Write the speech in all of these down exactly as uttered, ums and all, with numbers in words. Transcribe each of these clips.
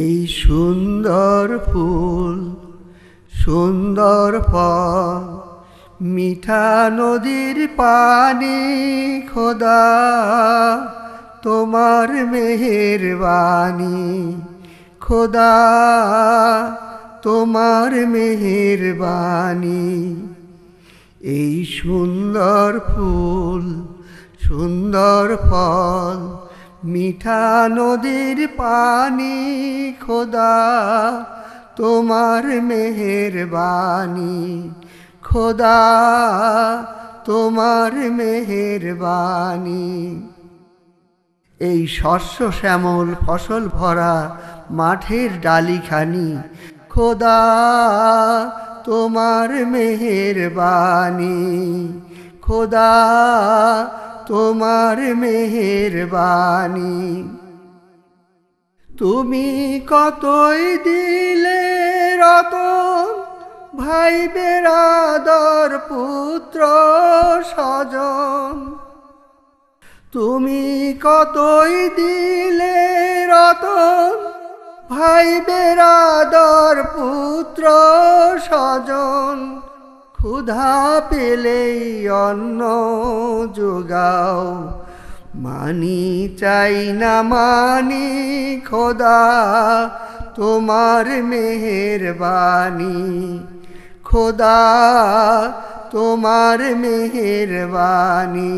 এই সুন্দর ফুল সুন্দর ফল মিঠা নদীর পানি খোদা তোমার মেহেরবানি খোদা তোমার মেহেরবানি। এই সুন্দর ফুল সুন্দর ফল মিঠা নদীর পানি খোদা তোমার মেহেরবানি খোদা তোমার মেহেরবানি। এই শস্য শ্যামল ফসল ভরা মাঠের ডালিখানি খোদা তোমার মেহেরবানি খোদা তোমার মেহেরবানি। তুমি কতই দিলে রতন ভাই বেরাদর পুত্র স্বজন তুমি কতই দিলে রতন ভাই বেরাদর পুত্র স্বজন ক্ষুধা পেলেই অন্ন যোগাও মানি চাই না মানি খোদা তোমার মেহেরবানি খোদা তোমার মেহেরবানি।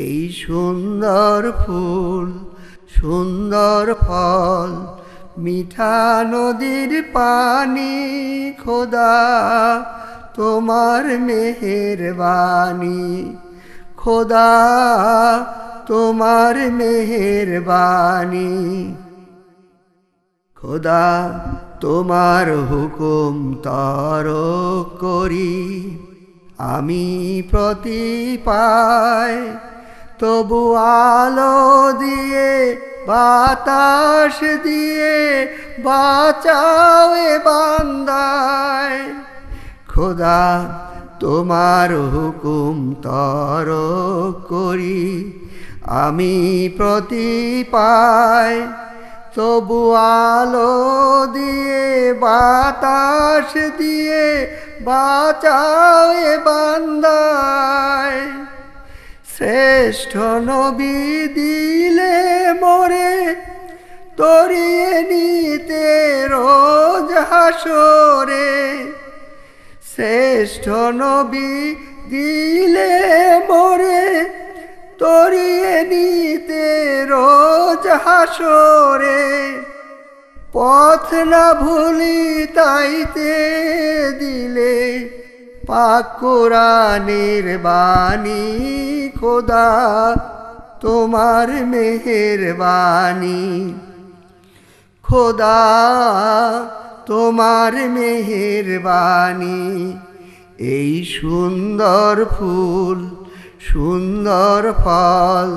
এই সুন্দর ফুল সুন্দর ফল মিঠা নদীর পানি খোদা তোমার মেহেরবানি খোদা তোমার মেহেরবানি। খোদা তোমার হুকুম তারক করি আমি প্রতি পাই তবু আলো দিয়ে বাতাস দিয়ে বাঁচাও এ বান্দায় খোদা তোমার হুকুম তারক করি আমি প্রতি পাই তবু আলো দিয়ে বাতাস দিয়ে বাঁচাও এ বান্দায়। শ্রেষ্ঠ নবী দিলে মোরে তরিয়ে নিতে রোজ হাসরে শ্রেষ্ঠ নবী দিলে মোরে তরিয়ে নিতে রোজ হাসরে পথ না ভুলি তাইতে দিলে পাক কোরআনের বাণী খোদা তোমার মেহেরবানি খোদা তোমার মেহেরবানি। এই সুন্দর ফুল সুন্দর ফল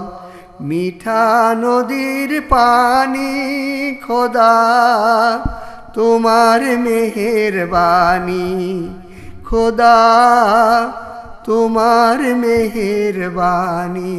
মিঠা নদীর পানি খোদা তোমার মেহেরবানি খোদা তোমার মেহেরবানি।